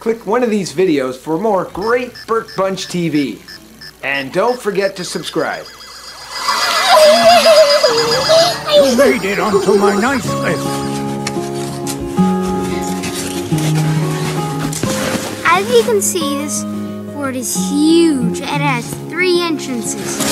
Click one of these videos for more great Burke Bunch TV. And don't forget to subscribe. You made it onto my knife list. As you can see, this fort is huge and it has 3 entrances.